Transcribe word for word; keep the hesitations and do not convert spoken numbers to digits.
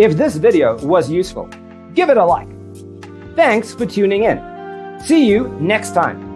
If this video was useful, give it a like. Thanks for tuning in. See you next time.